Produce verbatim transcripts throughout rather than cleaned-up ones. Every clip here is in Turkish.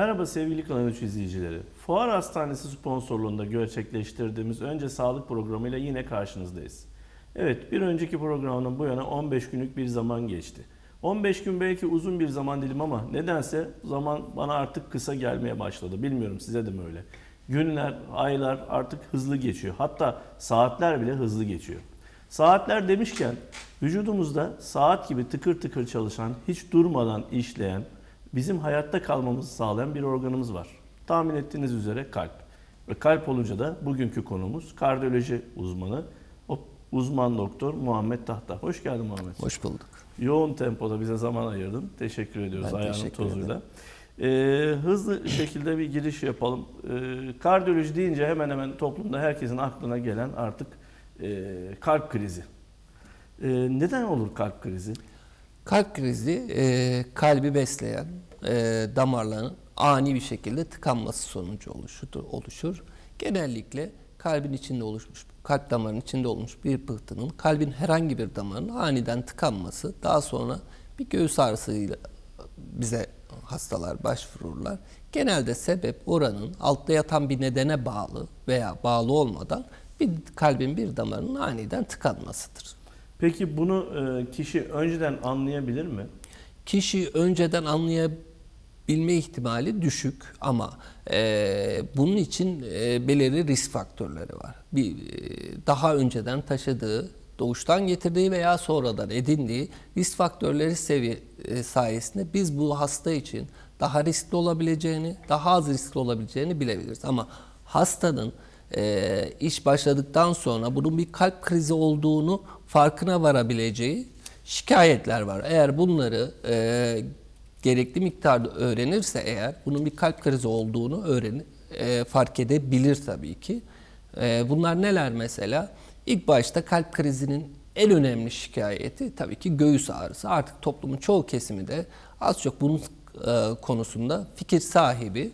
Merhaba sevgili Kanal üç izleyicileri. Fuar Hastanesi sponsorluğunda gerçekleştirdiğimiz Önce Sağlık programıyla yine karşınızdayız. Evet, bir önceki programdan bu yana on beş günlük bir zaman geçti. on beş gün belki uzun bir zaman dilimi ama nedense zaman bana artık kısa gelmeye başladı. Bilmiyorum, size de mi öyle? Günler, aylar artık hızlı geçiyor. Hatta saatler bile hızlı geçiyor. Saatler demişken, vücudumuzda saat gibi tıkır tıkır çalışan, hiç durmadan işleyen, bizim hayatta kalmamızı sağlayan bir organımız var. Tahmin ettiğiniz üzere kalp. Ve kalp olunca da bugünkü konuğumuz kardiyoloji uzmanı, uzman doktor Muhammed Tahta. Hoş geldin Muhammed. Hoş bulduk. Yoğun tempoda bize zaman ayırdın. Teşekkür ediyoruz, ben ayağının teşekkür tozuyla. Ee, hızlı şekilde bir giriş yapalım. Ee, kardiyoloji deyince hemen hemen toplumda herkesin aklına gelen artık e, kalp krizi. E, neden olur kalp krizi? Kalp krizi, e, kalbi besleyen e, damarların ani bir şekilde tıkanması sonucu oluşur. oluşur. Genellikle kalbin içinde oluşmuş, kalp damarının içinde olmuş bir pıhtının, kalbin herhangi bir damarının aniden tıkanması, daha sonra bir göğüs ağrısıyla bize hastalar başvururlar. Genelde sebep oranın altta yatan bir nedene bağlı veya bağlı olmadan bir kalbin bir damarının aniden tıkanmasıdır. Peki bunu kişi önceden anlayabilir mi? Kişi önceden anlayabilme ihtimali düşük ama e, bunun için e, belirli risk faktörleri var. Bir, daha önceden taşıdığı, doğuştan getirdiği veya sonradan edindiği risk faktörleri seviye, e, sayesinde biz bu hasta için daha riskli olabileceğini, daha az riskli olabileceğini bilebiliriz. Ama hastanın e, iş başladıktan sonra bunun bir kalp krizi olduğunu farkına varabileceği şikayetler var. Eğer bunları e, gerekli miktarda öğrenirse, eğer bunun bir kalp krizi olduğunu öğrenir, e, fark edebilir tabii ki. E, bunlar neler mesela? İlk başta kalp krizinin en önemli şikayeti tabii ki göğüs ağrısı. Artık toplumun çoğu kesimi de az çok bunun e, konusunda fikir sahibi.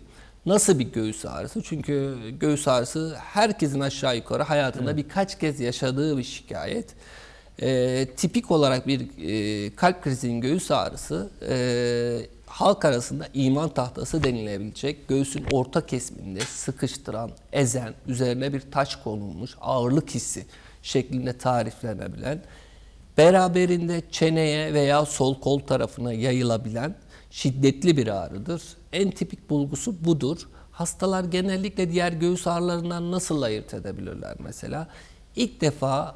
Nasıl bir göğüs ağrısı? Çünkü göğüs ağrısı herkesin aşağı yukarı hayatında evet, birkaç kez yaşadığı bir şikayet. E, tipik olarak bir e, kalp krizinin göğüs ağrısı e, halk arasında iman tahtası denilebilecek, göğsün orta kesiminde sıkıştıran, ezen, üzerine bir taş konulmuş ağırlık hissi şeklinde tariflenebilen, beraberinde çeneye veya sol kol tarafına yayılabilen şiddetli bir ağrıdır. En tipik bulgusu budur. Hastalar genellikle diğer göğüs ağrılarından nasıl ayırt edebilirler mesela? İlk defa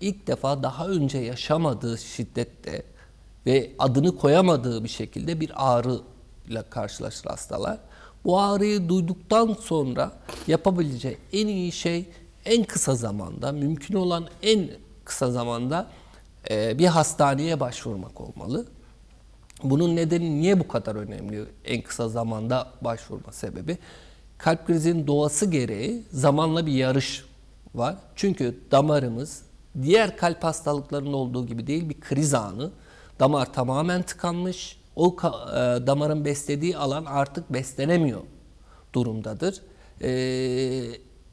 ilk defa daha önce yaşamadığı şiddette ve adını koyamadığı bir şekilde bir ağrıyla karşılaşır hastalar. Bu ağrıyı duyduktan sonra yapabileceği en iyi şey, en kısa zamanda, mümkün olan en kısa zamanda bir hastaneye başvurmak olmalı. Bunun nedeni, niye bu kadar önemli en kısa zamanda başvurma sebebi? Kalp krizinin doğası gereği zamanla bir yarış var. Çünkü damarımız diğer kalp hastalıklarında olduğu gibi değil, bir kriz anı. Damar tamamen tıkanmış, o e, damarın beslediği alan artık beslenemiyor durumdadır. E,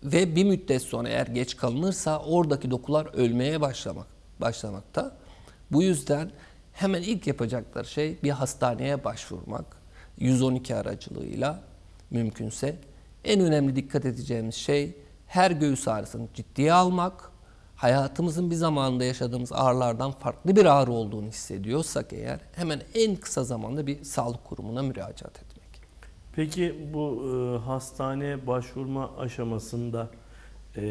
ve bir müddet sonra eğer geç kalınırsa oradaki dokular ölmeye başlamak, başlamakta. Bu yüzden hemen ilk yapacakları şey bir hastaneye başvurmak, yüz on iki aracılığıyla mümkünse. En önemli dikkat edeceğimiz şey, her göğüs ağrısını ciddiye almak. Hayatımızın bir zamanında yaşadığımız ağrılardan farklı bir ağrı olduğunu hissediyorsak eğer, hemen en kısa zamanda bir sağlık kurumuna müracaat etmek. Peki bu e, hastaneye başvurma aşamasında e,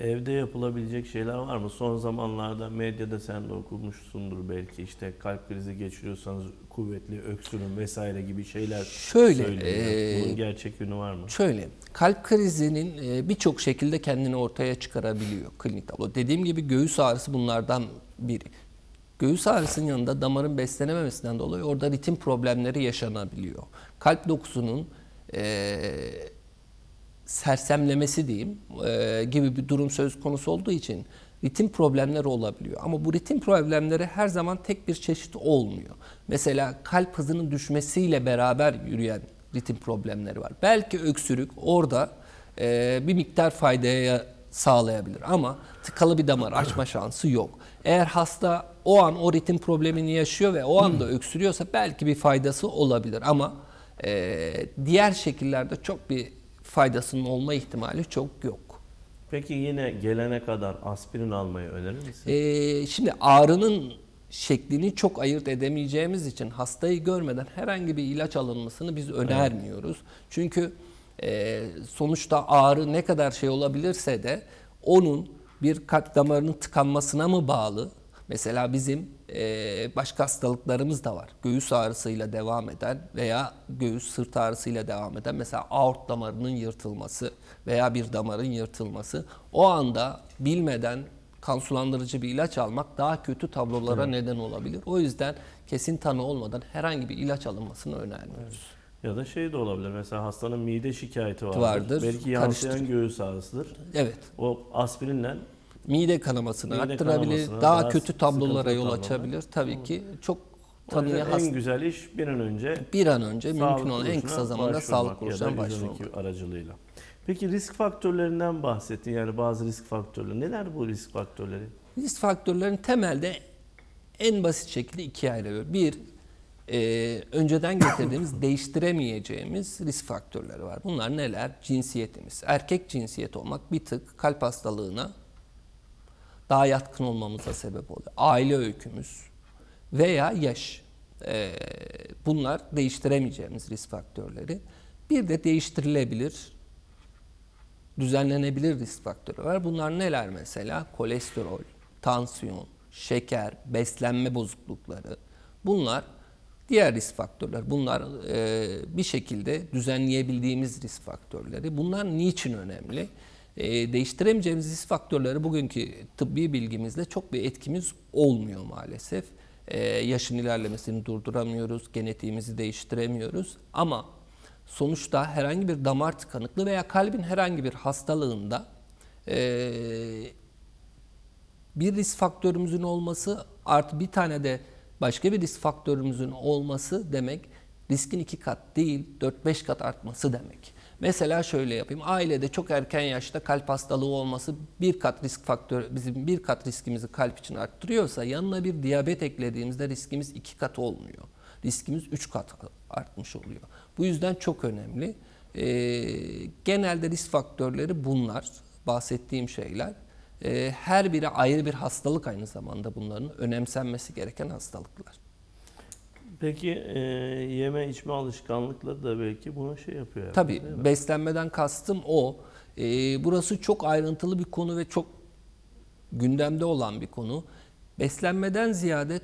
evde yapılabilecek şeyler var mı? Son zamanlarda medyada sen de okumuşsundur belki, işte kalp krizi geçiriyorsanız kuvvetli öksürün vesaire gibi şeyler şöyle, söyleniyor. E, Bunun gerçek yönü var mı? Şöyle, kalp krizinin birçok şekilde kendini ortaya çıkarabiliyor klinik tablo. Dediğim gibi göğüs ağrısı bunlardan biri. Göğüs ağrısının yanında damarın beslenememesinden dolayı orada ritim problemleri yaşanabiliyor. Kalp dokusunun e, sersemlemesi diyeyim e, gibi bir durum söz konusu olduğu için ritim problemleri olabiliyor. Ama bu ritim problemleri her zaman tek bir çeşit olmuyor. Mesela kalp hızının düşmesiyle beraber yürüyen ritim problemleri var. Belki öksürük orada e, bir miktar faydaya sağlayabilir ama tıkalı bir damar açma şansı yok. Eğer hasta o an o ritim problemini yaşıyor ve o anda öksürüyorsa belki bir faydası olabilir ama e, diğer şekillerde çok bir faydasının olma ihtimali çok yok. Peki yine gelene kadar aspirin almayı önerir misin? Ee, şimdi ağrının şeklini çok ayırt edemeyeceğimiz için hastayı görmeden herhangi bir ilaç alınmasını biz önermiyoruz. Evet. Çünkü e, sonuçta ağrı ne kadar şey olabilirse de onun bir kalp damarının tıkanmasına mı bağlı? Mesela bizim e, başka hastalıklarımız da var. Göğüs ağrısıyla devam eden veya göğüs sırt ağrısıyla devam eden, mesela aort damarının yırtılması veya bir damarın yırtılması. O anda bilmeden kan sulandırıcı bir ilaç almak daha kötü tablolara evet. neden olabilir. O yüzden kesin tanı olmadan herhangi bir ilaç alınmasını önermiyoruz. Evet. Ya da şey de olabilir, mesela hastanın mide şikayeti vardır. vardır Belki yansıyan göğüs ağrısıdır. Evet. O aspirinle mide kanamasını mide arttırabilir, kanamasına, daha, daha kötü tablolara yol tablolar. açabilir. Tabii Hı. ki çok tanıya hasta. En güzel iş bir an önce bir an önce mümkün olan en kısa zamanda sağlık kuruluşuna başvurmak aracılığıyla. Peki risk faktörlerinden bahsettin, yani bazı risk faktörleri. Neler bu risk faktörleri? Risk faktörlerin temelde en basit şekilde ikiye ayrılıyor. Bir, e, önceden getirdiğimiz değiştiremeyeceğimiz risk faktörleri var. Bunlar neler? Cinsiyetimiz. Erkek cinsiyet olmak bir tık kalp hastalığına daha yatkın olmamıza sebep oluyor. Aile öykümüz veya yaş. E, bunlar değiştiremeyeceğimiz risk faktörleri. Bir de değiştirilebilir, düzenlenebilir risk faktörü var. Bunlar neler mesela? Kolesterol, tansiyon, şeker, beslenme bozuklukları. Bunlar diğer risk faktörler. Bunlar e, bir şekilde düzenleyebildiğimiz risk faktörleri. Bunlar niçin önemli? E, değiştiremeyeceğimiz risk faktörleri bugünkü tıbbi bilgimizle çok bir etkimiz olmuyor maalesef. E, yaşın ilerlemesini durduramıyoruz, genetiğimizi değiştiremiyoruz ama sonuçta herhangi bir damar tıkanıklığı veya kalbin herhangi bir hastalığında e, bir risk faktörümüzün olması artı bir tane de başka bir risk faktörümüzün olması demek, riskin iki kat değil dört beş kat artması demek. Mesela şöyle yapayım, ailede çok erken yaşta kalp hastalığı olması bir kat risk faktörü, bizim bir kat riskimizi kalp için arttırıyorsa, yanına bir diyabet eklediğimizde riskimiz iki kat olmuyor. Riskimiz üç kat artmış oluyor. Bu yüzden çok önemli. E, genelde risk faktörleri bunlar, bahsettiğim şeyler. E, her biri ayrı bir hastalık aynı zamanda, bunların önemsenmesi gereken hastalıklar. Peki e, yeme içme alışkanlıkları da belki buna şey yapıyor. Tabii, beslenmeden kastım o. E, burası çok ayrıntılı bir konu ve çok gündemde olan bir konu. Beslenmeden ziyade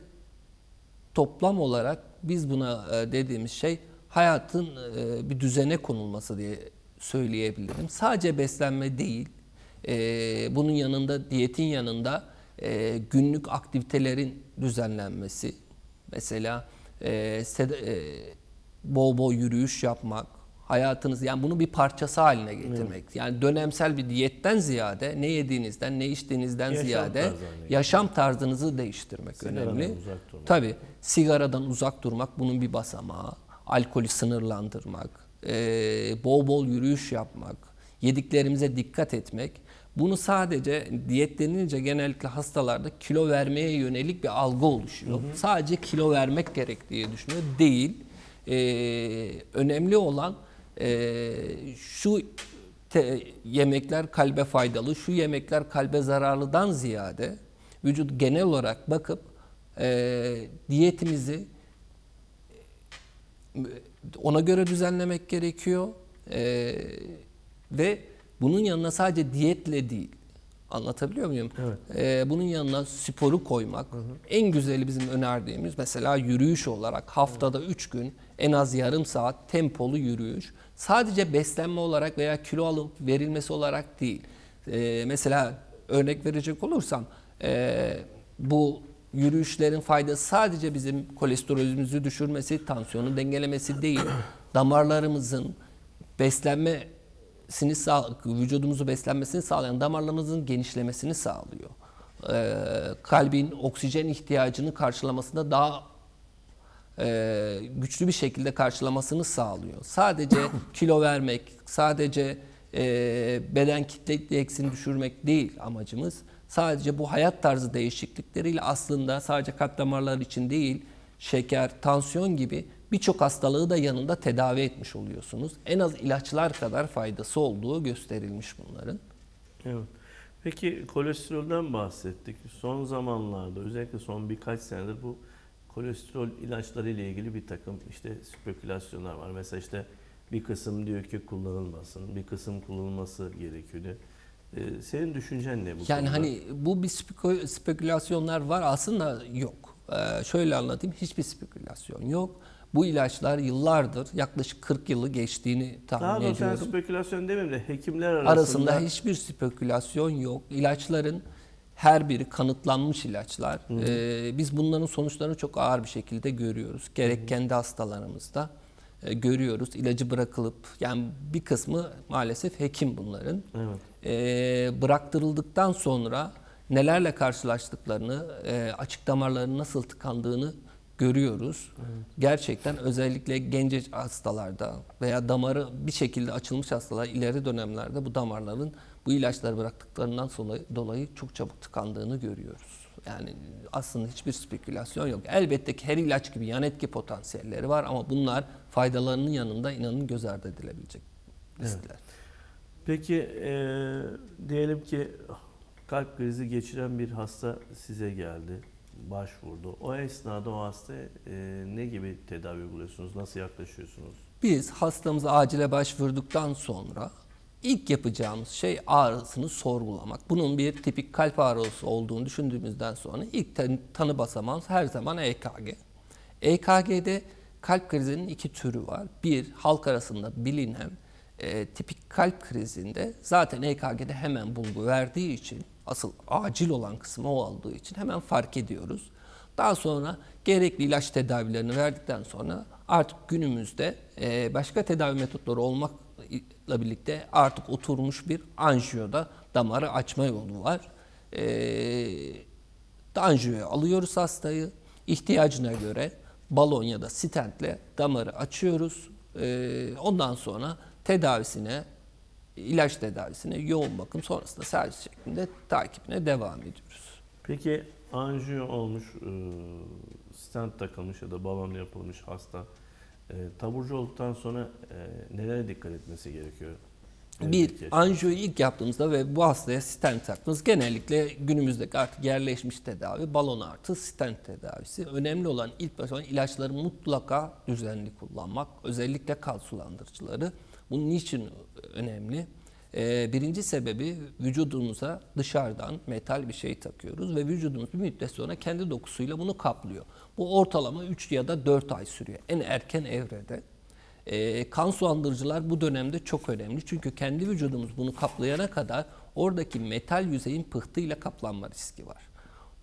toplam olarak biz buna dediğimiz şey hayatın bir düzene konulması diye söyleyebilirim. Sadece beslenme değil, bunun yanında, diyetin yanında günlük aktivitelerin düzenlenmesi. Mesela bol bol yürüyüş yapmak, hayatınız, yani bunu bir parçası haline getirmek. Evet. Yani dönemsel bir diyetten ziyade ne yediğinizden, ne içtiğinizden yaşam ziyade tarzı yaşam tarzınızı değiştirmek sigaradan önemli. Tabii sigaradan uzak durmak bunun bir basamağı. Alkolü sınırlandırmak, e, bol bol yürüyüş yapmak, yediklerimize dikkat etmek. Bunu sadece diyet denilince genellikle hastalarda kilo vermeye yönelik bir algı oluşuyor. Hı hı. Sadece kilo vermek gerek diye düşünüyor. Değil. E, önemli olan Ee, şu te, yemekler kalbe faydalı, şu yemekler kalbe zararlıdan ziyade vücut genel olarak bakıp e, diyetimizi ona göre düzenlemek gerekiyor e, ve bunun yanına sadece diyetle değil, anlatabiliyor muyum? Evet. E, bunun yanına sporu koymak, hı hı. en güzeli bizim önerdiğimiz mesela yürüyüş olarak haftada üç gün en az yarım saat tempolu yürüyüş. Sadece beslenme olarak veya kilo alıp verilmesi olarak değil. Ee, mesela örnek verecek olursam e, bu yürüyüşlerin faydası sadece bizim kolesterolümüzü düşürmesi, tansiyonu dengelemesi değil. Damarlarımızın beslenmesini sağ, vücudumuzu beslenmesini sağlayan damarlarımızın genişlemesini sağlıyor. Ee, kalbin oksijen ihtiyacını karşılamasında daha Ee, güçlü bir şekilde karşılamasını sağlıyor. Sadece kilo vermek, sadece e, beden kitle indeksini düşürmek değil amacımız. Sadece bu hayat tarzı değişiklikleriyle aslında sadece kalp damarları için değil, şeker, tansiyon gibi birçok hastalığı da yanında tedavi etmiş oluyorsunuz. En az ilaçlar kadar faydası olduğu gösterilmiş bunların. Evet. Peki kolesterolden bahsettik. Son zamanlarda, özellikle son birkaç senedir bu kolesterol ilaçları ile ilgili bir takım işte spekülasyonlar var. Mesela işte bir kısım diyor ki kullanılmasın, bir kısım kullanılması gerekiyor. Ee, senin düşüncen ne bu konuda? Yani hani bu bir spekülasyonlar var, aslında yok. Ee, şöyle anlatayım, hiçbir spekülasyon yok. Bu ilaçlar yıllardır, yaklaşık kırk yılı geçtiğini tahmin ediyorum. Daha doğrusu spekülasyon demeyeyim de hekimler arasında... Arasında hiçbir spekülasyon yok. İlaçların her biri kanıtlanmış ilaçlar. Ee, biz bunların sonuçlarını çok ağır bir şekilde görüyoruz. Gerek Hı. kendi hastalarımızda e, görüyoruz. İlacı bırakılıp, yani bir kısmı maalesef hekim bunların. Evet. E, bıraktırıldıktan sonra nelerle karşılaştıklarını, e, açık damarlarının nasıl tıkandığını görüyoruz. Evet. Gerçekten özellikle genç hastalarda veya damarı bir şekilde açılmış hastalar, ileri dönemlerde bu damarların bu ilaçları bıraktıklarından dolayı çok çabuk tıkandığını görüyoruz. Yani aslında hiçbir spekülasyon yok. Elbette ki her ilaç gibi yan etki potansiyelleri var ama bunlar faydalarının yanında inanın göz ardı edilebilecek riskler. Evet. Peki ee, diyelim ki kalp krizi geçiren bir hasta size geldi, başvurdu. O esnada o hastaya e, ne gibi tedavi uyguluyorsunuz? Nasıl yaklaşıyorsunuz? Biz hastamıza acile başvurduktan sonra ilk yapacağımız şey ağrısını sorgulamak. Bunun bir tipik kalp ağrısı olduğunu düşündüğümüzden sonra ilk tanı basamağımız her zaman E K G. E K G'de kalp krizinin iki türü var. Bir, halk arasında bilinen e, tipik kalp krizinde zaten E K G'de hemen bulgu verdiği için, asıl acil olan kısmı o olduğu için hemen fark ediyoruz. Daha sonra gerekli ilaç tedavilerini verdikten sonra artık günümüzde başka tedavi metotları olmakla birlikte artık oturmuş bir anjiyoda damarı açma yolu var. Anjiyoya alıyoruz hastayı, ihtiyacına göre balon ya da stentle damarı açıyoruz. Ondan sonra tedavisine, İlaç tedavisine, yoğun bakım sonrasında servis şeklinde takibine devam ediyoruz. Peki anjiyo olmuş, stent takılmış ya da balon yapılmış hasta taburcu olduktan sonra nelere dikkat etmesi gerekiyor? Bir, anjiyoyu ilk yaptığımızda ve bu hastaya stent taktığımız, genellikle günümüzdeki artık yerleşmiş tedavi balon artı stent tedavisi. Önemli olan ilk başta ilaçları mutlaka düzenli kullanmak, özellikle kan sulandırıcıları. Bunun niçin önemli? Ee, birinci sebebi, vücudumuza dışarıdan metal bir şey takıyoruz ve vücudumuz bir müddet sonra kendi dokusuyla bunu kaplıyor. Bu ortalama üç ya da dört ay sürüyor en erken evrede. Ee, kan sulandırıcılar bu dönemde çok önemli çünkü kendi vücudumuz bunu kaplayana kadar oradaki metal yüzeyin pıhtıyla kaplanma riski var.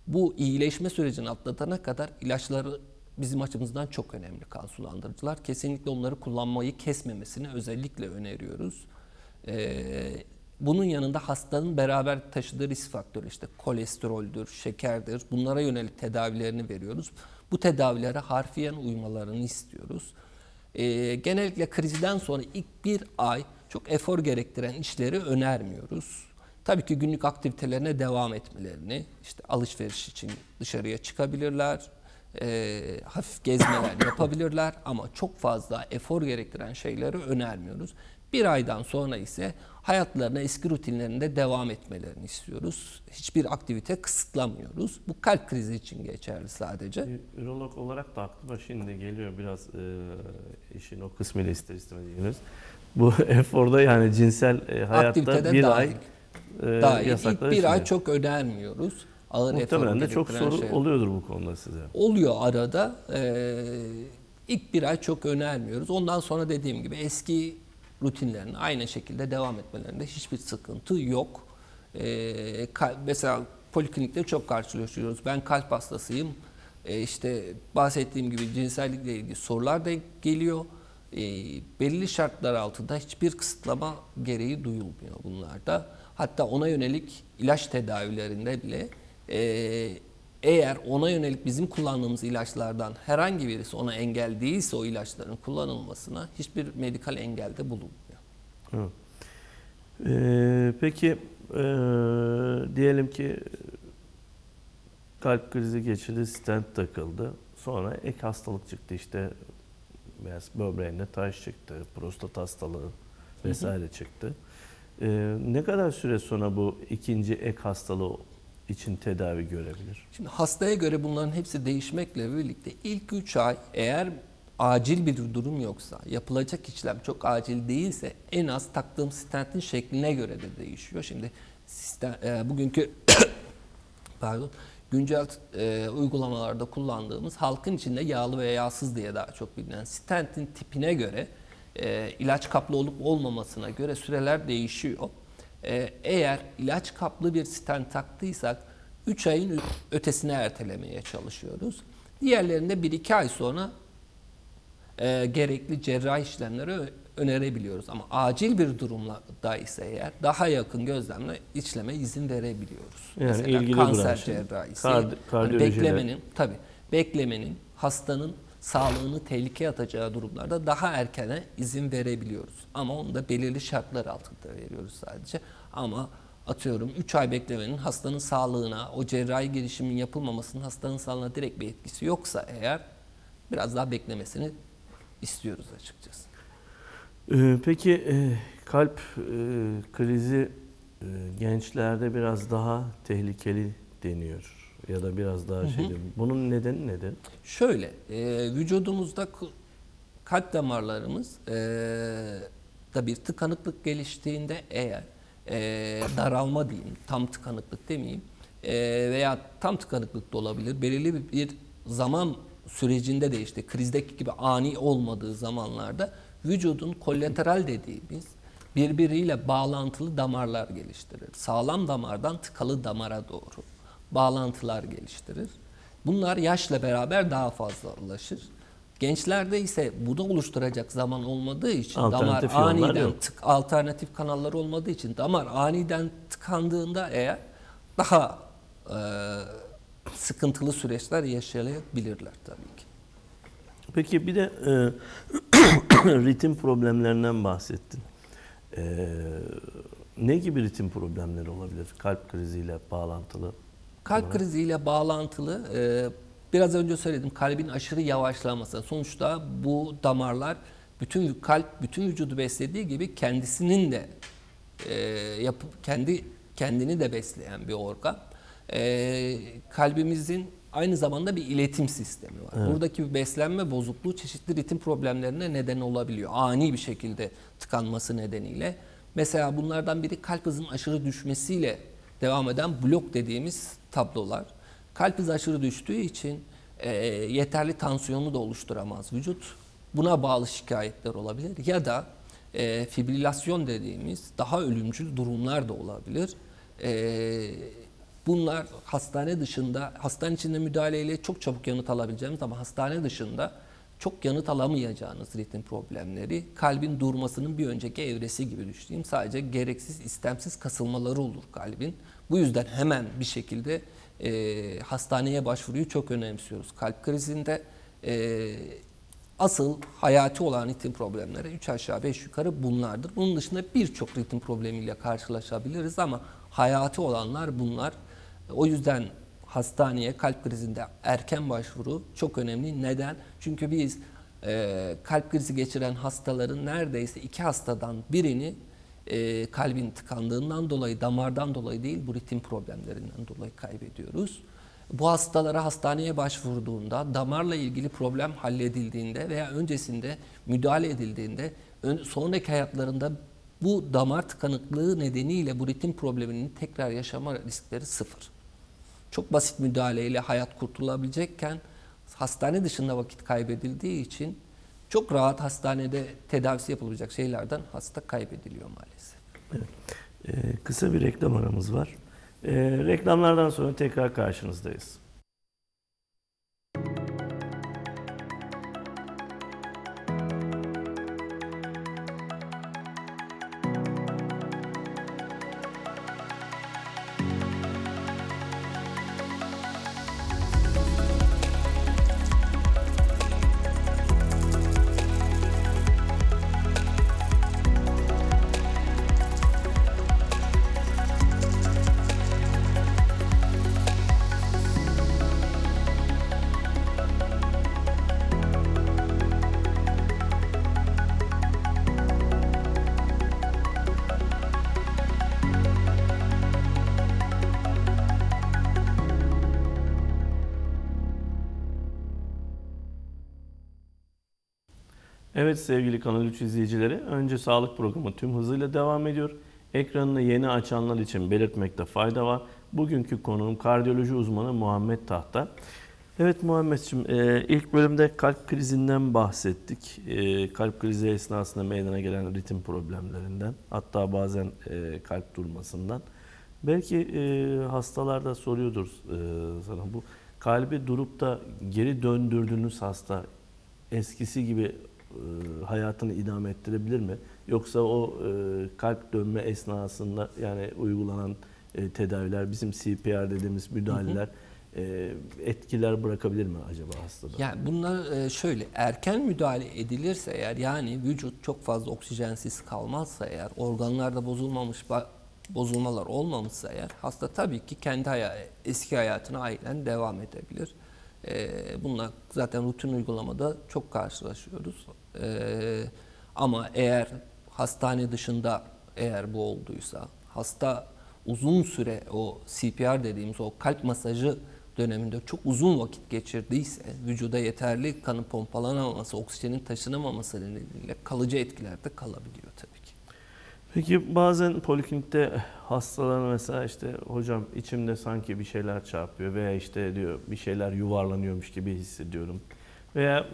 Bu iyileşme sürecini atlatana kadar ilaçları bizim açımızdan çok önemli kan sulandırıcılar. Kesinlikle onları kullanmayı kesmemesini özellikle öneriyoruz. Ee, bunun yanında hastanın beraber taşıdığı risk faktörü, işte kolesteroldür, şekerdir. Bunlara yönelik tedavilerini veriyoruz. Bu tedavilere harfiyen uymalarını istiyoruz. Ee, genellikle krizden sonra ilk bir ay çok efor gerektiren işleri önermiyoruz. Tabii ki günlük aktivitelerine devam etmelerini, işte alışveriş için dışarıya çıkabilirler. E, hafif gezmeler yapabilirler ama çok fazla efor gerektiren şeyleri önermiyoruz. Bir aydan sonra ise hayatlarına, eski rutinlerinde devam etmelerini istiyoruz. Hiçbir aktivite kısıtlamıyoruz. Bu kalp krizi için geçerli sadece. Ürolog olarak da aklıma şimdi geliyor biraz e, işin o kısmıyla ister istemez geliyoruz. Bu eforda, yani cinsel e, hayatta aktiviteden bir dahil, ay e, dahil. İlk bir içinde. Ay çok önermiyoruz. Muhtemelen de çok soru şey. oluyordur bu konuda size. Oluyor arada. Ee, ilk bir ay çok önermiyoruz. Ondan sonra dediğim gibi eski rutinlerine aynı şekilde devam etmelerinde hiçbir sıkıntı yok. Ee, mesela poliklinikte çok karşılaşıyoruz. Ben kalp hastasıyım. Ee, işte bahsettiğim gibi cinsellikle ilgili sorular da geliyor. Ee, belli şartlar altında hiçbir kısıtlama gereği duyulmuyor bunlarda. Hatta ona yönelik ilaç tedavilerinde bile Ee, eğer ona yönelik bizim kullandığımız ilaçlardan herhangi birisi ona engel değilse o ilaçların kullanılmasına hiçbir medikal engelde bulunmuyor. Evet. Ee, peki ee, diyelim ki kalp krizi geçirdi, stent takıldı. Sonra ek hastalık çıktı, işte böbreğine taş çıktı, prostat hastalığı vesaire çıktı. Ee, ne kadar süre sonra bu ikinci ek hastalığı için tedavi görebilir? Şimdi hastaya göre bunların hepsi değişmekle birlikte ilk üç ay, eğer acil bir durum yoksa, yapılacak işlem çok acil değilse, en az taktığım stentin şekline göre de değişiyor. Şimdi sistem, e, bugünkü pardon, güncel e, uygulamalarda kullandığımız, halkın içinde yağlı ve yağsız diye daha çok bilinen stentin tipine göre, e, ilaç kaplı olup olmamasına göre süreler değişiyor. E, eğer ilaç kaplı bir stent taktıysak üç ayın ötesine ertelemeye çalışıyoruz. Diğerlerinde bir iki ay sonra E, gerekli cerrahi işlemleri önerebiliyoruz. Ama acil bir durumda ise eğer daha yakın gözlemle işleme izin verebiliyoruz. Yani mesela ilgili kanser cerrahisi. Kard yani beklemenin, tabii, beklemenin hastanın sağlığını tehlikeye atacağı durumlarda daha erkene izin verebiliyoruz. Ama onu da belirli şartlar altında veriyoruz sadece. Ama atıyorum üç ay beklemenin hastanın sağlığına, o cerrahi girişimin yapılmamasının hastanın sağlığına direkt bir etkisi yoksa eğer biraz daha beklemesini istiyoruz açıkçası. Peki kalp krizi gençlerde biraz daha tehlikeli deniyor ya da biraz daha şey. Bunun nedeni nedir? Şöyle, vücudumuzda kalp damarlarımız da bir tıkanıklık geliştiğinde eğer daralma diyeyim, tam tıkanıklık demeyeyim veya tam tıkanıklık da olabilir, belirli bir zaman sürecinde de işte krizdeki gibi ani olmadığı zamanlarda vücudun kolateral dediğimiz birbiriyle bağlantılı damarlar geliştirir. Sağlam damardan tıkalı damara doğru bağlantılar geliştirir. Bunlar yaşla beraber daha fazlalaşır. Gençlerde ise bunu oluşturacak zaman olmadığı için damar aniden tık, alternatif kanallar olmadığı için damar aniden tıkandığında eğer daha e, sıkıntılı süreçler yaşayabilirler tabii ki. Peki bir de e, ritim problemlerinden bahsettin. E, ne gibi ritim problemleri olabilir? Kalp kriziyle bağlantılı. Kalp kriziyle bağlantılı e, biraz önce söyledim, kalbin aşırı yavaşlaması. Sonuçta bu damarlar bütün kalp bütün vücudu beslediği gibi kendisinin de e, yapıp kendi kendini de besleyen bir organ. Ee, kalbimizin aynı zamanda bir iletim sistemi var. Evet. Buradaki bir beslenme bozukluğu çeşitli ritim problemlerine neden olabiliyor. Ani bir şekilde tıkanması nedeniyle. Mesela bunlardan biri kalp hızının aşırı düşmesiyle devam eden blok dediğimiz tablolar. Kalp hızı aşırı düştüğü için e, yeterli tansiyonu da oluşturamaz vücut. Buna bağlı şikayetler olabilir ya da e, fibrilasyon dediğimiz daha ölümcül durumlar da olabilir. E, Bunlar hastane dışında, hastane içinde müdahaleyle çok çabuk yanıt alabileceğimiz ama hastane dışında çok yanıt alamayacağınız ritim problemleri, kalbin durmasının bir önceki evresi gibi düşüneyim. Sadece gereksiz, istemsiz kasılmaları olur kalbin. Bu yüzden hemen bir şekilde e, hastaneye başvuruyu çok önemsiyoruz. Kalp krizinde e, asıl hayati olan ritim problemleri üç aşağı beş yukarı bunlardır. Bunun dışında birçok ritim problemiyle karşılaşabiliriz ama hayati olanlar bunlar. O yüzden hastaneye kalp krizinde erken başvuru çok önemli. Neden? Çünkü biz e, kalp krizi geçiren hastaların neredeyse iki hastadan birini e, kalbin tıkandığından dolayı, damardan dolayı değil, bu ritim problemlerinden dolayı kaybediyoruz. Bu hastalara hastaneye başvurduğunda, damarla ilgili problem halledildiğinde veya öncesinde müdahale edildiğinde, ön, sonraki hayatlarında bu damar tıkanıklığı nedeniyle bu ritim probleminin tekrar yaşama riskleri sıfır. Çok basit müdahaleyle hayat kurtulabilecekken hastane dışında vakit kaybedildiği için çok rahat hastanede tedavisi yapılacak şeylerden hasta kaybediliyor maalesef. Evet. Ee, kısa bir reklam aramız var. Ee, reklamlardan sonra tekrar karşınızdayız. Evet sevgili Kanal üç izleyicileri, Önce Sağlık programı tüm hızıyla devam ediyor. Ekranını yeni açanlar için belirtmekte fayda var. Bugünkü konuğum kardiyoloji uzmanı Muhammed Tahta. Evet Muhammedciğim, ilk bölümde kalp krizinden bahsettik. Kalp krizi esnasında meydana gelen ritim problemlerinden, hatta bazen kalp durmasından. Belki hastalar da soruyordur sana, bu kalbi durup da geri döndürdüğünüz hasta eskisi gibi hayatını idame ettirebilir mi? Yoksa o kalp dönme esnasında yani uygulanan tedaviler, bizim C P R dediğimiz müdahaleler, hı hı, etkiler bırakabilir mi acaba hastada? Yani bunlar şöyle, erken müdahale edilirse eğer, yani vücut çok fazla oksijensiz kalmazsa eğer, organlarda bozulmamış bozulmalar olmamışsa eğer, hasta tabii ki kendi hayatı, eski hayatına aynen devam edebilir. Bunlar zaten rutin uygulamada çok karşılaşıyoruz. Ama eğer hastane dışında eğer bu olduysa, hasta uzun süre o C P R dediğimiz o kalp masajı döneminde çok uzun vakit geçirdiyse, vücuda yeterli kanın pompalanamaması, oksijenin taşınamaması nedeniyle kalıcı etkilerde kalabiliyor tabii ki. Peki bazen poliklinikte hastalar mesela işte, hocam içimde sanki bir şeyler çarpıyor veya işte diyor bir şeyler yuvarlanıyormuş gibi hissediyorum. Veya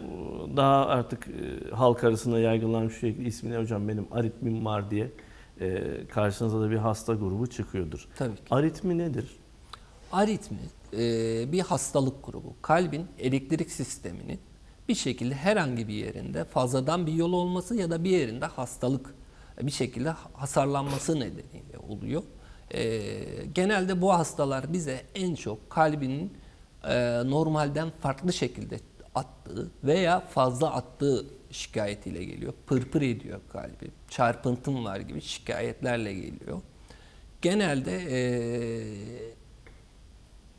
daha artık halk arasında yaygınlanmış şekilde ismini, hocam benim aritmim var diye karşınıza da bir hasta grubu çıkıyordur. Tabii ki. Aritmi nedir? Aritmi bir hastalık grubu. Kalbin elektrik sisteminin bir şekilde herhangi bir yerinde fazladan bir yol olması ya da bir yerinde hastalık bir şekilde hasarlanması nedeniyle oluyor. Ee, genelde bu hastalar bize en çok kalbinin e, normalden farklı şekilde attığı veya fazla attığı şikayetiyle geliyor. Pırpır ediyor kalbi, çarpıntım var gibi şikayetlerle geliyor. Genelde e,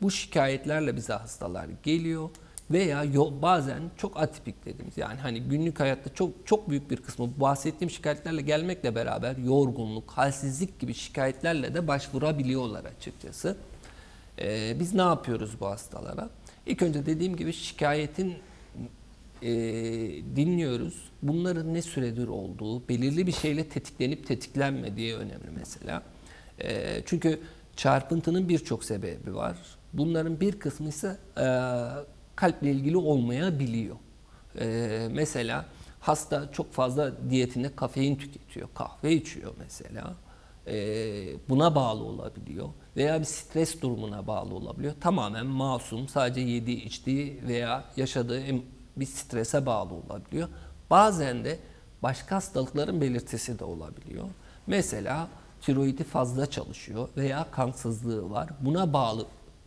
bu şikayetlerle bize hastalar geliyor. Veya bazen çok atipik dediğimiz, yani hani günlük hayatta çok çok büyük bir kısmı bahsettiğim şikayetlerle gelmekle beraber yorgunluk, halsizlik gibi şikayetlerle de başvurabiliyorlar açıkçası. Ee, biz ne yapıyoruz bu hastalara? İlk önce dediğim gibi şikayetin e, dinliyoruz. Bunların ne süredir olduğu, belirli bir şeyle tetiklenip tetiklenmediği önemli mesela. E, çünkü çarpıntının birçok sebebi var. Bunların bir kısmı ise E, kalple ilgili olmayabiliyor. Ee, mesela hasta çok fazla diyetinde kafein tüketiyor, kahve içiyor mesela. Ee, buna bağlı olabiliyor veya bir stres durumuna bağlı olabiliyor. Tamamen masum, sadece yediği, içtiği veya yaşadığı bir strese bağlı olabiliyor. Bazen de başka hastalıkların belirtisi de olabiliyor. Mesela tiroidi fazla çalışıyor veya kansızlığı var. Buna bağlı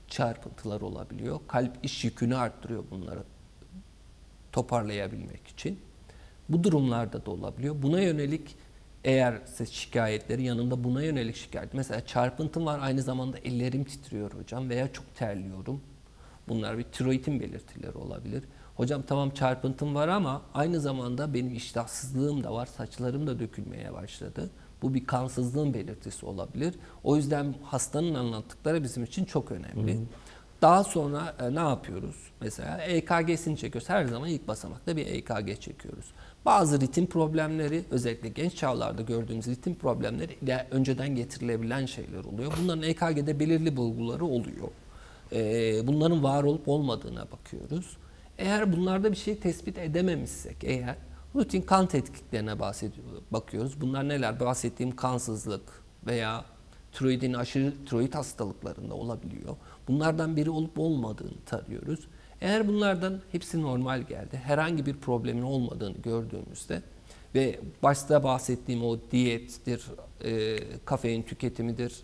çarpıntılar olabiliyor. Kalp iş yükünü arttırıyor bunları toparlayabilmek için. Bu durumlarda da olabiliyor. Buna yönelik eğer şikayetleri yanında buna yönelik şikayet. Mesela çarpıntım var, aynı zamanda ellerim titriyor hocam veya çok terliyorum. Bunlar bir tiroidin belirtileri olabilir. Hocam tamam çarpıntım var ama aynı zamanda benim iştahsızlığım da var. Saçlarım da dökülmeye başladı. Bu bir kansızlığın belirtisi olabilir. O yüzden hastanın anlattıkları bizim için çok önemli. Hı hı. Daha sonra e, ne yapıyoruz? Mesela E K G'sini çekiyoruz. Her zaman ilk basamakta bir E K G çekiyoruz. Bazı ritim problemleri, özellikle genç çağlarda gördüğümüz ritim problemleri ile önceden getirilebilen şeyler oluyor. Bunların E K G'de belirli bulguları oluyor. E, bunların var olup olmadığına bakıyoruz. Eğer bunlarda bir şey tespit edememişsek eğer, rutin kan tetkiklerine bakıyoruz. Bunlar neler? Bahsettiğim kansızlık veya tiroidin aşırı tiroid hastalıklarında olabiliyor. Bunlardan biri olup olmadığını tarıyoruz. Eğer bunlardan hepsi normal geldi, herhangi bir problemin olmadığını gördüğümüzde ve başta bahsettiğim o diyettir, e, kafein tüketimidir,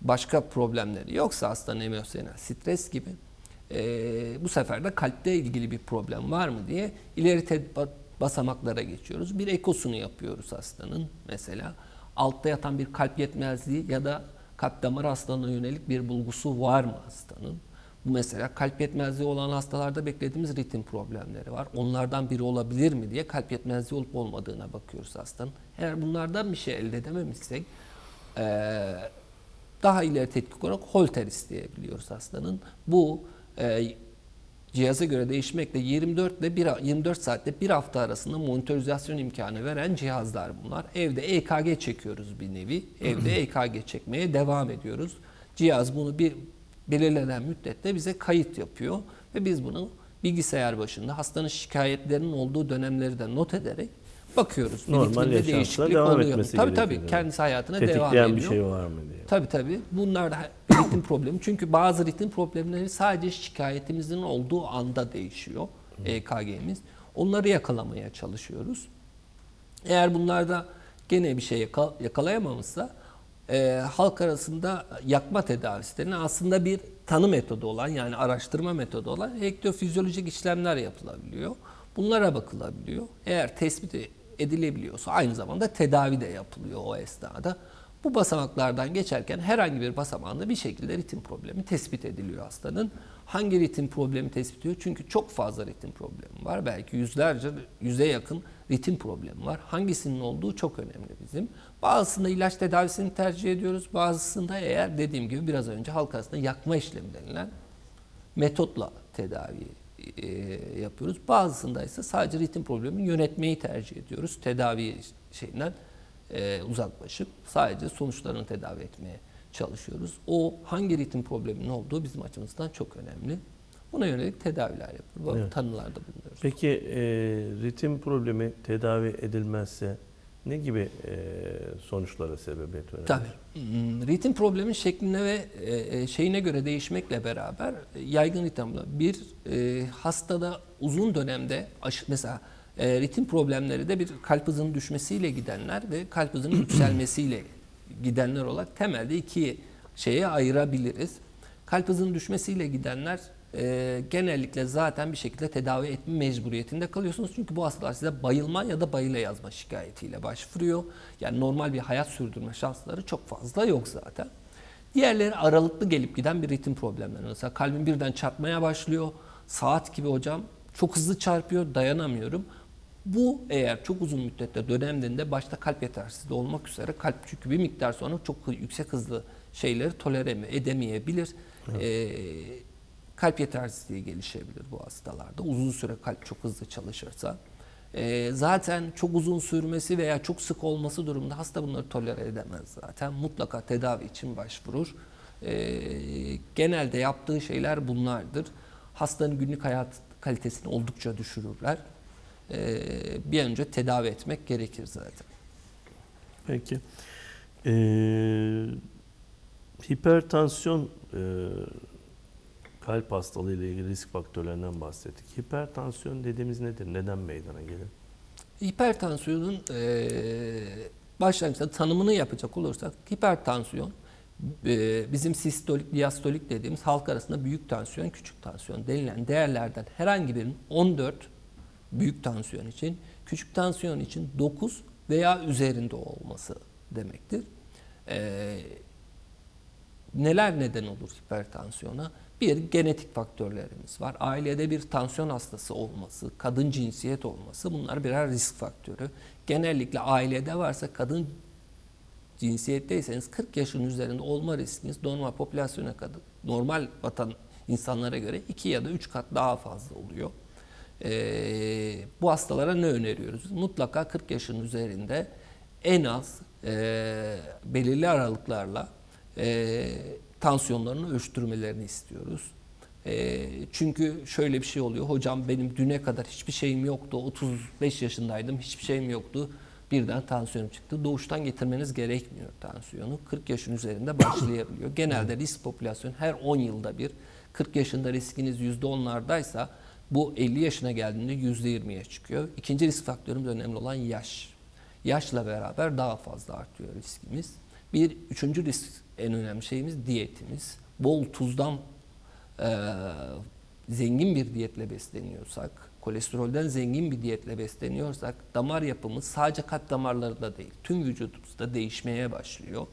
başka problemleri yoksa hastanın emosyonel stres gibi, e, bu sefer de kalple ilgili bir problem var mı diye ileri tedbir basamaklara geçiyoruz. Bir ekosunu yapıyoruz hastanın. Mesela altta yatan bir kalp yetmezliği ya da kalp damar hastalığına yönelik bir bulgusu var mı hastanın? Bu mesela kalp yetmezliği olan hastalarda beklediğimiz ritim problemleri var. Onlardan biri olabilir mi diye kalp yetmezliği olup olmadığına bakıyoruz hastanın. Eğer bunlardan bir şey elde edememişsek daha ileri tetkik olarak Holter isteyebiliyoruz hastanın. Bu cihaza göre değişmekle yirmi dört ile bir, yirmi dört saatte bir hafta arasında monitorizasyon imkanı veren cihazlar bunlar. Evde E K G çekiyoruz bir nevi. Evde E K G çekmeye devam ediyoruz. Cihaz bunu bir belirlenen müddette bize kayıt yapıyor ve biz bunu bilgisayar başında hastanın şikayetlerinin olduğu dönemleri de not ederek bakıyoruz. Normal yaşantısına devam oluyor etmesi tabii, gerekiyor. Tabii tabii. Kendisi hayatına tetikleyen devam ediyor. Tetikleyen bir şey var mı diye. Tabii tabii. Bunlar da ritim problemi. Çünkü bazı ritim problemleri sadece şikayetimizin olduğu anda değişiyor. E K G'miz. Onları yakalamaya çalışıyoruz. Eğer bunlarda gene bir şey yakal yakalayamamışsa e, halk arasında yakma tedavislerine aslında bir tanı metodu olan, yani araştırma metodu olan elektrofizyolojik işlemler yapılabiliyor. Bunlara bakılabiliyor. Eğer tespit edilebiliyorsa aynı zamanda tedavi de yapılıyor o esnada. Bu basamaklardan geçerken herhangi bir basamağında bir şekilde ritim problemi tespit ediliyor hastanın. Hangi ritim problemi tespit ediyor? Çünkü çok fazla ritim problemi var. Belki yüzlerce, yüze yakın ritim problemi var. Hangisinin olduğu çok önemli bizim. Bazısında ilaç tedavisini tercih ediyoruz. Bazısında eğer dediğim gibi biraz önce halk arasında yakma işlemi denilen metotla tedavi yapıyoruz. Bazısında ise sadece ritim problemini yönetmeyi tercih ediyoruz. Tedavi şeyinden e, uzaklaşıp sadece sonuçlarını tedavi etmeye çalışıyoruz. O hangi ritim probleminin olduğu bizim açımızdan çok önemli. Buna yönelik tedaviler yapıyoruz. Evet. Tanılarda bulunuyoruz. Peki e, ritim problemi tedavi edilmezse ne gibi e, sonuçlara sebebiyet verir? Tabii. Ritim problemin şekline ve e, şeyine göre değişmekle beraber yaygın ritimle bir e, hastada uzun dönemde mesela e, ritim problemleri de bir kalp hızının düşmesiyle gidenler ve kalp hızının yükselmesiyle gidenler olarak temelde iki şeye ayırabiliriz. Kalp hızının düşmesiyle gidenler e, genellikle zaten bir şekilde tedavi etme mecburiyetinde kalıyorsunuz. Çünkü bu hastalar size bayılma ya da bayıla yazma şikayetiyle başvuruyor. Yani normal bir hayat sürdürme şansları çok fazla yok zaten. Diğerleri aralıklı gelip giden bir ritim problemleri. Mesela kalbim birden çarpmaya başlıyor. Saat gibi hocam, çok hızlı çarpıyor, dayanamıyorum. Bu eğer çok uzun müddette dönemlerinde başta kalp yetersizliği olmak üzere kalp çünkü bir miktar sonra çok yüksek hızlı şeyleri tolereme edemeyebilir. Evet. Ee, kalp yetersizliği gelişebilir bu hastalarda. Uzun süre kalp çok hızlı çalışırsa. Ee, zaten çok uzun sürmesi veya çok sık olması durumunda hasta bunları tolere edemez zaten. Mutlaka tedavi için başvurur. Ee, genelde yaptığı şeyler bunlardır. Hastanın günlük hayat kalitesini oldukça düşürürler. Ee, bir an önce tedavi etmek gerekir zaten. Peki. Ee, hipertansiyon e, kalp hastalığı ile ilgili risk faktörlerinden bahsettik. Hipertansiyon dediğimiz nedir? Neden meydana gelir? Hipertansiyonun e, başlangıçta tanımını yapacak olursak hipertansiyon e, bizim sistolik, diastolik dediğimiz halk arasında büyük tansiyon, küçük tansiyon denilen değerlerden herhangi birinin on dört büyük tansiyon için, küçük tansiyon için dokuz veya üzerinde olması demektir. E, neler neden olur hipertansiyona? Bir, genetik faktörlerimiz var. Ailede bir tansiyon hastası olması, kadın cinsiyet olması bunlar birer risk faktörü. Genellikle ailede varsa kadın cinsiyetteyseniz kırk yaşın üzerinde olma riskiniz normal popülasyona kadar, normal vatan insanlara göre iki ya da üç kat daha fazla oluyor. Ee, bu hastalara ne öneriyoruz? Mutlaka kırk yaşın üzerinde en az e, belirli aralıklarla e, tansiyonlarını ölçtürmelerini istiyoruz. E, çünkü şöyle bir şey oluyor. Hocam benim düne kadar hiçbir şeyim yoktu. otuz beş yaşındaydım. Hiçbir şeyim yoktu. Birden tansiyonum çıktı. Doğuştan getirmeniz gerekmiyor tansiyonu. kırk yaşın üzerinde başlayabiliyor. Genelde risk popülasyonu her on yılda bir. kırk yaşında riskiniz yüzde onlardaysa bu elli yaşına geldiğinde yüzde yirmiye çıkıyor. İkinci risk faktörümüz önemli olan yaş. Yaşla beraber daha fazla artıyor riskimiz. Bir üçüncü risk en önemli şeyimiz diyetimiz. Bol tuzdan e, zengin bir diyetle besleniyorsak, kolesterolden zengin bir diyetle besleniyorsak damar yapımız sadece kalp damarlarında değil, tüm vücudumuzda değişmeye başlıyor.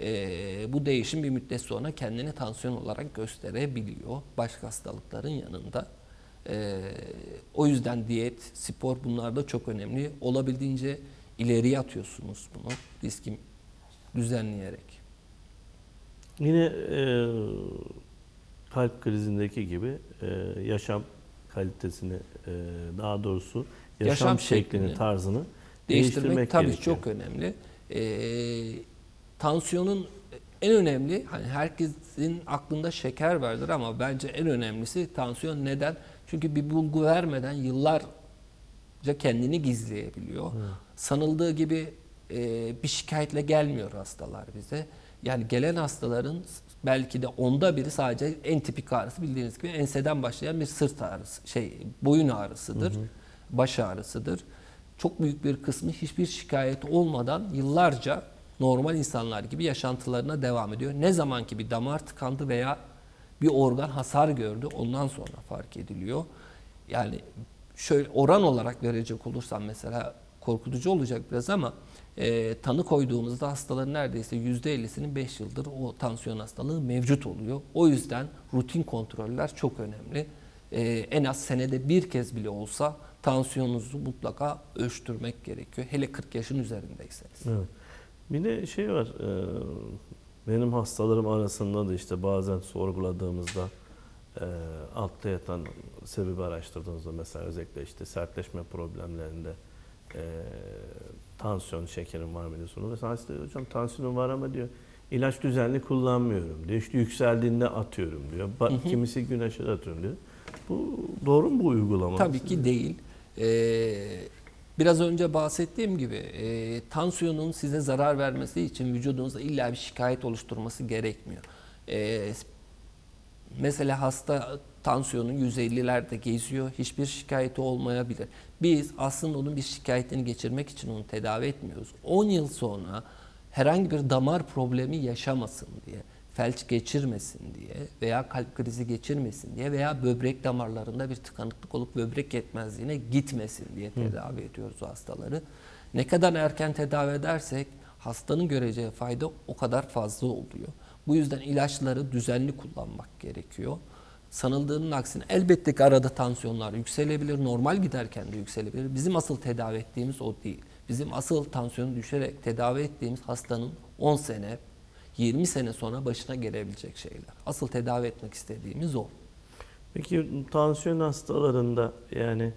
E, bu değişim bir müddet sonra kendini tansiyon olarak gösterebiliyor başka hastalıkların yanında. E, o yüzden diyet, spor bunlarda çok önemli. Olabildiğince ileriye atıyorsunuz bunu riski düzenleyerek. Yine e, kalp krizindeki gibi e, yaşam kalitesini, e, daha doğrusu yaşam, yaşam şeklini, şeklini, tarzını değiştirmek, değiştirmek tabii gerekiyor. Çok önemli. E, tansiyonun en önemli, hani herkesin aklında şeker vardır ama bence en önemlisi tansiyon. Neden? Çünkü bir bulgu vermeden yıllarca kendini gizleyebiliyor. Hmm. Sanıldığı gibi e, bir şikayetle gelmiyor hastalar bize. Yani gelen hastaların belki de onda biri sadece en tipik ağrısı, bildiğiniz gibi enseden başlayan bir sırt ağrısı, şey boyun ağrısıdır, hmm. baş ağrısıdır. Çok büyük bir kısmı hiçbir şikayet olmadan yıllarca normal insanlar gibi yaşantılarına devam ediyor. Ne zaman ki bir damar tıkandı veya bir organ hasar gördü, ondan sonra fark ediliyor. Yani şöyle oran olarak verecek olursam mesela korkutucu olacak biraz ama e, tanı koyduğumuzda hastaların neredeyse yüzde ellisinin beş yıldır o tansiyon hastalığı mevcut oluyor. O yüzden rutin kontroller çok önemli. E, en az senede bir kez bile olsa tansiyonunuzu mutlaka ölçtürmek gerekiyor. Hele kırk yaşın üzerindeyseniz. Evet. Bir de şey var, benim hastalarım arasında da işte bazen sorguladığımızda altta yatan sebebi araştırdığımızda mesela özellikle işte sertleşme problemlerinde tansiyon, şekerim var mı diye soruyor. Mesela hasta diyor, hocam tansiyonum var ama diyor ilaç düzenli kullanmıyorum diyor. İşte yükseldiğinde atıyorum diyor. Kimisi güneşe de atıyorum diyor. Bu doğru mu bu uygulama? Tabii ki değil. Ee... Biraz önce bahsettiğim gibi e, tansiyonun size zarar vermesi için vücudunuzda illa bir şikayet oluşturması gerekmiyor. E, mesela hasta tansiyonun yüz ellilerde geziyor, hiçbir şikayeti olmayabilir. Biz aslında onun bir şikayetini geçirmek için onu tedavi etmiyoruz. on yıl sonra herhangi bir damar problemi yaşamasın diye, felç geçirmesin diye veya kalp krizi geçirmesin diye veya böbrek damarlarında bir tıkanıklık olup böbrek yetmezliğine gitmesin diye tedavi Hı. ediyoruz o hastaları. Ne kadar erken tedavi edersek hastanın göreceği fayda o kadar fazla oluyor. Bu yüzden ilaçları düzenli kullanmak gerekiyor. Sanıldığının aksine elbette ki arada tansiyonlar yükselebilir, normal giderken de yükselebilir. Bizim asıl tedavi ettiğimiz o değil. Bizim asıl tansiyonu düşerek tedavi ettiğimiz hastanın on sene, yirmi sene sonra başına gelebilecek şeyler. Asıl tedavi etmek istediğimiz o. Peki tansiyon hastalarında yani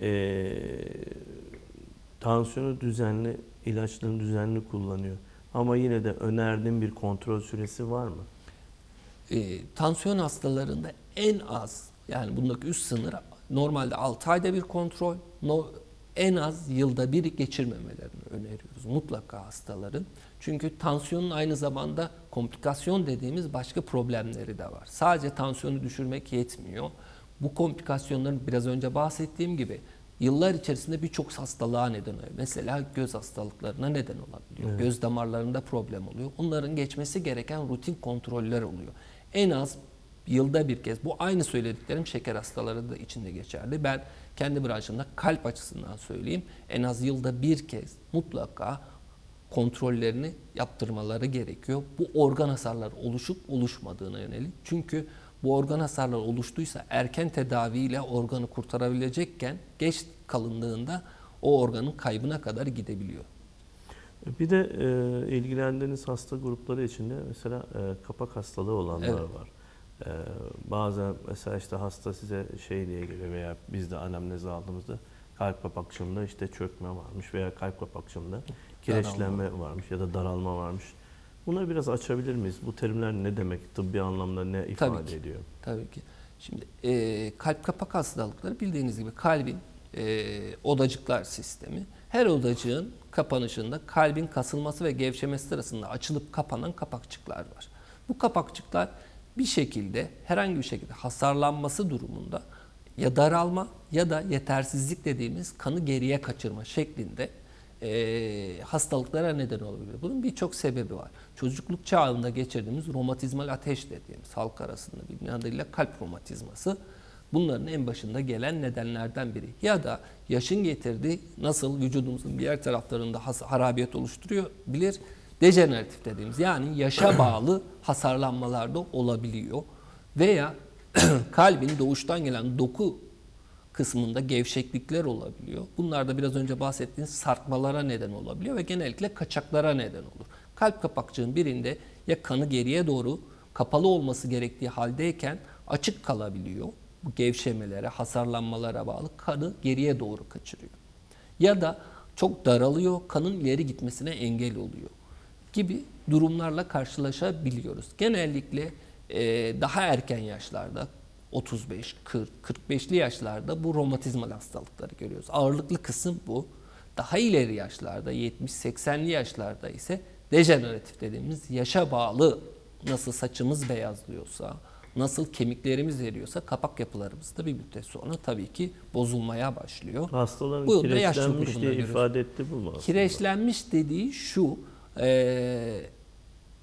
e, tansiyonu düzenli, ilaçlarını düzenli kullanıyor. Ama yine de önerdiğim bir kontrol süresi var mı? E, tansiyon hastalarında en az, yani bundaki üst sınır normalde altı ayda bir kontrol, no, en az yılda bir geçirmemelerini öneriyoruz mutlaka hastaların. Çünkü tansiyonun aynı zamanda komplikasyon dediğimiz başka problemleri de var. Sadece tansiyonu düşürmek yetmiyor. Bu komplikasyonların biraz önce bahsettiğim gibi yıllar içerisinde birçok hastalığa neden oluyor. Mesela göz hastalıklarına neden olabiliyor. Evet. Göz damarlarında problem oluyor. Onların geçmesi gereken rutin kontroller oluyor. En az yılda bir kez. Bu aynı söylediklerim şeker hastaları da içinde geçerli. Ben kendi branşımda kalp açısından söyleyeyim. En az yılda bir kez mutlaka kontrollerini yaptırmaları gerekiyor. Bu organ hasarları oluşup oluşmadığına yönelik. Çünkü bu organ hasarları oluştuysa erken tedaviyle organı kurtarabilecekken geç kalındığında o organın kaybına kadar gidebiliyor. Bir de e, ilgilendiğiniz hasta grupları içinde mesela e, kapak hastalığı olanlar evet. var. E, bazen mesela işte hasta size şey diye geliyor veya biz de anamnezi aldığımızda kalp kapakçığında işte çökme varmış veya kalp kapakçığında kireçlenme varmış ya da daralma varmış. Bunları biraz açabilir miyiz? Bu terimler ne demek? Tıbbi anlamda ne ifade Tabii ki. ediyor? Tabii ki. Şimdi e, kalp kapak hastalıkları bildiğiniz gibi kalbin e, odacıklar sistemi. Her odacığın kapanışında kalbin kasılması ve gevşemesi sırasında açılıp kapanan kapakçıklar var. Bu kapakçıklar bir şekilde herhangi bir şekilde hasarlanması durumunda ya daralma ya da yetersizlik dediğimiz kanı geriye kaçırma şeklinde E, hastalıklara neden olabilir. Bunun birçok sebebi var. Çocukluk çağında geçirdiğimiz romatizmal ateş dediğimiz halk arasında bilinen adıyla kalp romatizması bunların en başında gelen nedenlerden biri. Ya da yaşın getirdiği nasıl vücudumuzun diğer taraflarında harabiyet oluşturuyor bilir dejeneratif dediğimiz yani yaşa bağlı hasarlanmalar da olabiliyor. Veya kalbin doğuştan gelen doku kısmında gevşeklikler olabiliyor. Bunlar da biraz önce bahsettiğiniz sarkmalara neden olabiliyor ve genellikle kaçaklara neden olur. Kalp kapakçığın birinde ya kanı geriye doğru kapalı olması gerektiği haldeyken açık kalabiliyor. Bu gevşemelere, hasarlanmalara bağlı kanı geriye doğru kaçırıyor. Ya da çok daralıyor, kanın ileri gitmesine engel oluyor gibi durumlarla karşılaşabiliyoruz. Genellikle e, daha erken yaşlarda, otuz beş, kırk, kırk beşli yaşlarda bu romatizmal hastalıkları görüyoruz. Ağırlıklı kısım bu. Daha ileri yaşlarda, yetmiş seksenli yaşlarda ise dejeneratif dediğimiz yaşa bağlı, nasıl saçımız beyazlıyorsa, nasıl kemiklerimiz eriyorsa kapak yapılarımız da bir müddet sonra tabii ki bozulmaya başlıyor. Hastaların bu kireçlenmiş diye ifade etti bu mu aslında? Kireçlenmiş dediği şu, e,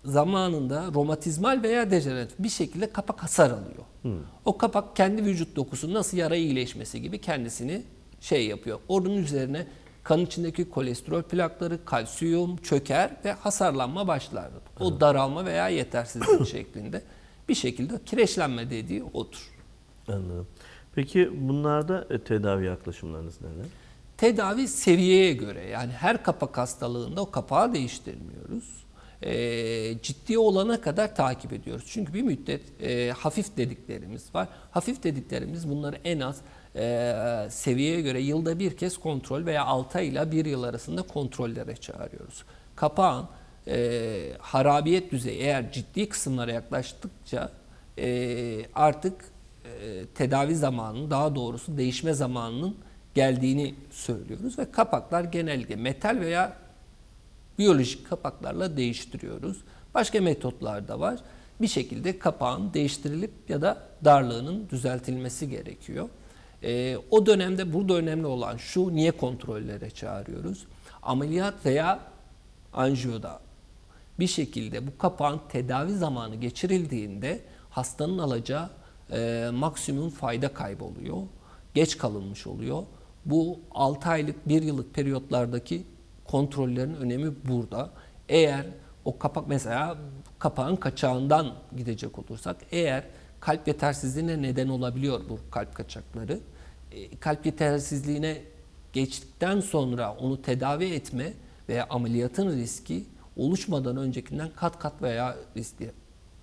zamanında romatizmal veya dejeneratif bir şekilde kapak hasar alıyor. Hmm. O kapak kendi vücut dokusu nasıl yara iyileşmesi gibi kendisini şey yapıyor. Onun üzerine kan içindeki kolesterol plakları, kalsiyum çöker ve hasarlanma başlar. O hmm. daralma veya yetersizlik şeklinde. Bir şekilde kireçlenme dediği odur. Anladım. Peki bunlarda tedavi yaklaşımlarınız neler? Tedavi seviyeye göre, yani her kapak hastalığında o kapağı değiştirmiyoruz. E, ciddi olana kadar takip ediyoruz. Çünkü bir müddet e, hafif dediklerimiz var. Hafif dediklerimiz bunları en az e, seviyeye göre yılda bir kez kontrol veya altı ayla bir yıl arasında kontrollere çağırıyoruz. Kapağın E, harabiyet düzeyi eğer ciddi kısımlara yaklaştıkça e, artık e, tedavi zamanının, daha doğrusu değişme zamanının geldiğini söylüyoruz ve kapaklar genellikle metal veya biyolojik kapaklarla değiştiriyoruz. Başka metotlar da var. Bir şekilde kapağın değiştirilip ya da darlığının düzeltilmesi gerekiyor. E, o dönemde burada önemli olan şu, niye kontrollere çağırıyoruz? Ameliyat veya anjiyoda bir şekilde bu kapağın tedavi zamanı geçirildiğinde hastanın alacağı e, maksimum fayda kayboluyor. Geç kalınmış oluyor. Bu altı aylık bir yıllık periyotlardaki kontrollerin önemi burada. Eğer o kapak, mesela kapağın kaçağından gidecek olursak, eğer kalp yetersizliğine neden olabiliyor bu kalp kaçakları. E, kalp yetersizliğine geçtikten sonra onu tedavi etme veya ameliyatın riski oluşmadan öncekinden kat kat veya riskli.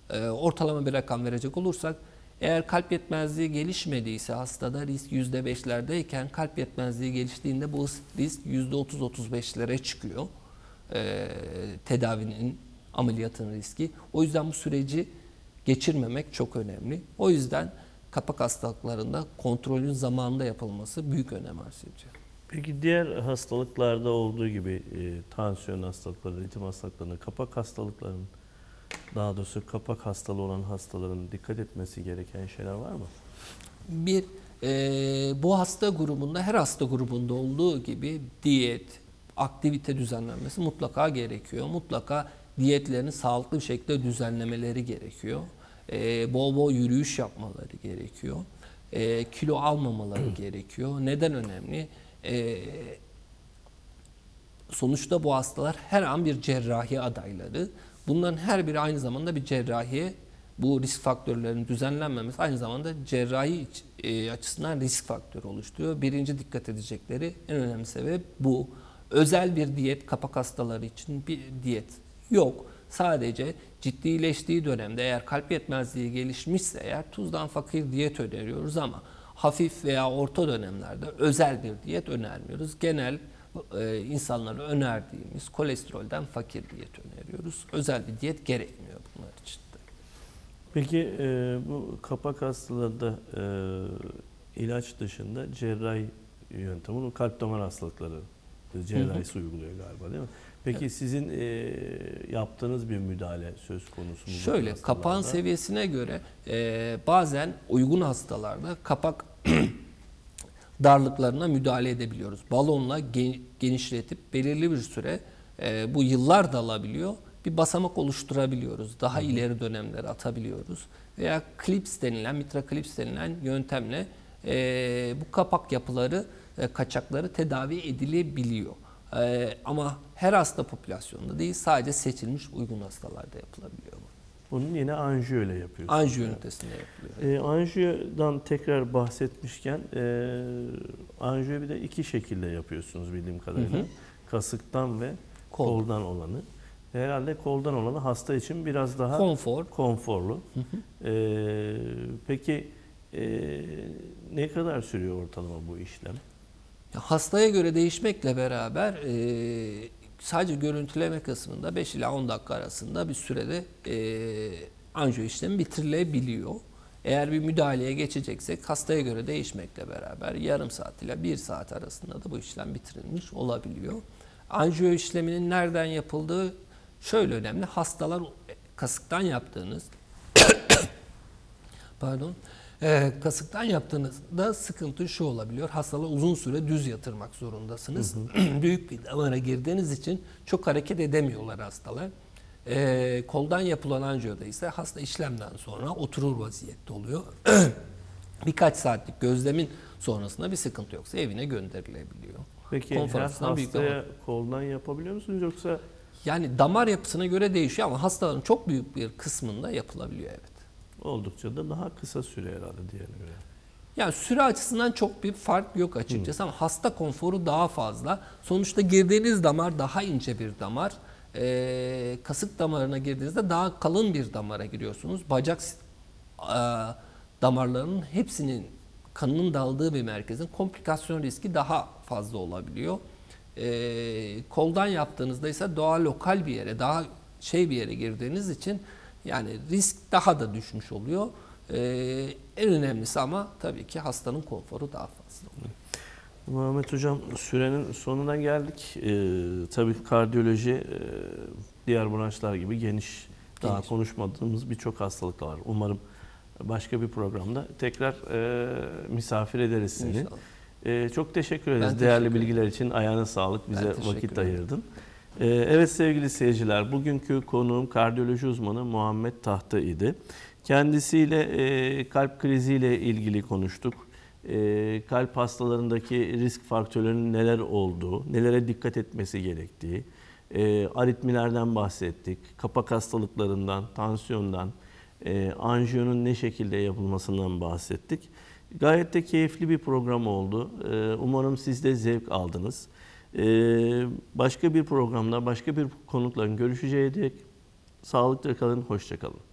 E, ortalama bir rakam verecek olursak, eğer kalp yetmezliği gelişmediyse hastada risk yüzde beşlerdeyken kalp yetmezliği geliştiğinde bu risk yüzde otuz otuz beşlere çıkıyor. E, tedavinin, ameliyatın riski. O yüzden bu süreci geçirmemek çok önemli. O yüzden kapak hastalıklarında kontrolün zamanında yapılması büyük önem arz ediyor. Peki diğer hastalıklarda olduğu gibi e, tansiyon hastalıkları, ritim hastalıklarında, kapak hastalıklarının, daha doğrusu kapak hastalığı olan hastaların dikkat etmesi gereken şeyler var mı? Bir, e, bu hasta grubunda, her hasta grubunda olduğu gibi diyet, aktivite düzenlenmesi mutlaka gerekiyor. Mutlaka diyetlerini sağlıklı bir şekilde düzenlemeleri gerekiyor. E, bol bol yürüyüş yapmaları gerekiyor. E, kilo almamaları gerekiyor. Neden önemli? Ee, sonuçta bu hastalar her an bir cerrahi adayları. Bunların her biri aynı zamanda bir cerrahiye, bu risk faktörlerinin düzenlenmemesi aynı zamanda cerrahi e, açısından risk faktörü oluşturuyor. Birinci dikkat edecekleri en önemli sebep bu. Özel bir diyet, kapak hastaları için bir diyet yok. Sadece ciddileştiği dönemde, eğer kalp yetmezliği gelişmişse eğer, tuzdan fakir diyet öneriyoruz ama hafif veya orta dönemlerde özel bir diyet önermiyoruz. Genel e, insanlara önerdiğimiz kolesterolden fakir diyet öneriyoruz. Özel bir diyet gerekmiyor bunlar için de. Peki e, bu kapak hastalarında e, ilaç dışında cerrahi yöntemi, bu kalp damar hastalıkları cerrahisi uyguluyor galiba, değil mi? Peki evet. Sizin e, yaptığınız bir müdahale söz konusu mu? Şöyle, kapağın seviyesine göre e, bazen uygun hastalarda kapak darlıklarına müdahale edebiliyoruz. Balonla genişletip belirli bir süre, e, bu yıllar da alabiliyor, bir basamak oluşturabiliyoruz. Daha Hı. ileri dönemlere atabiliyoruz. Veya klips denilen, mitra klips denilen yöntemle e, bu kapak yapıları, e, kaçakları tedavi edilebiliyor. Ee, ama her hasta popülasyonunda değil, sadece seçilmiş uygun hastalarda yapılabiliyor bu. Bunun yine anjiyo ile yapıyorsunuz. Anjiyo ünitesinde yapılıyor. Ee, anjiyodan tekrar bahsetmişken, e, anjiyo bir de iki şekilde yapıyorsunuz bildiğim kadarıyla. Hı hı. Kasıktan ve Kol. koldan olanı. herhalde koldan olanı hasta için biraz daha konfor, konforlu. Hı hı. Ee, peki e, ne kadar sürüyor ortalama bu işlem? Hastaya göre değişmekle beraber e, sadece görüntüleme kısmında beş ila on dakika arasında bir sürede e, anjiyo işlemi bitirilebiliyor. Eğer bir müdahaleye geçeceksek hastaya göre değişmekle beraber yarım saat ile bir saat arasında da bu işlem bitirilmiş olabiliyor. Anjiyo işleminin nereden yapıldığı şöyle önemli. Hastalar kasıktan yaptığınız pardon e, kasıktan yaptığınızda sıkıntı şu olabiliyor. Hastaları uzun süre düz yatırmak zorundasınız. Hı hı. Büyük bir damara girdiğiniz için çok hareket edemiyorlar hastalar. E, koldan yapılan anjiyoda ise hasta işlemden sonra oturur vaziyette oluyor. Birkaç saatlik gözlemin sonrasında bir sıkıntı yoksa evine gönderilebiliyor. Peki hastaya büyük koldan yapabiliyor musunuz yoksa? Yani damar yapısına göre değişiyor ama hastaların çok büyük bir kısmında yapılabiliyor, evet. Oldukça da daha kısa süre herhalde diyelim. Yani süre açısından çok bir fark yok açıkçası. Hı. Ama hasta konforu daha fazla. Sonuçta girdiğiniz damar daha ince bir damar. Ee, kasık damarına girdiğinizde daha kalın bir damara giriyorsunuz. Bacak e, damarlarının hepsinin kanının daldığı bir merkezin komplikasyon riski daha fazla olabiliyor. Ee, koldan yaptığınızda ise daha lokal bir yere, daha şey bir yere girdiğiniz için yani risk daha da düşmüş oluyor. Ee, en önemlisi ama tabii ki hastanın konforu daha fazla oluyor. Muhammed Hocam, sürenin sonuna geldik. Ee, tabii kardiyoloji e, diğer branşlar gibi geniş, daha geniş. Konuşmadığımız birçok hastalık var. Umarım başka bir programda tekrar e, misafir ederiz seni. E, çok teşekkür ederiz. Ben değerli teşekkür bilgiler için ayağına sağlık, bize vakit ayırdın. E, evet sevgili seyirciler, bugünkü konuğum kardiyoloji uzmanı Muhammed Tahta idi. Kendisiyle e, kalp kriziyle ilgili konuştuk. E, kalp hastalarındaki risk faktörlerinin neler olduğu, nelere dikkat etmesi gerektiği, e, aritmilerden bahsettik, kapak hastalıklarından, tansiyondan, e, anjiyonun ne şekilde yapılmasından bahsettik. Gayet de keyifli bir program oldu. E, umarım siz de zevk aldınız. E, başka bir programda, başka bir konukla görüşeceğiz. Sağlıkla kalın, hoşça kalın.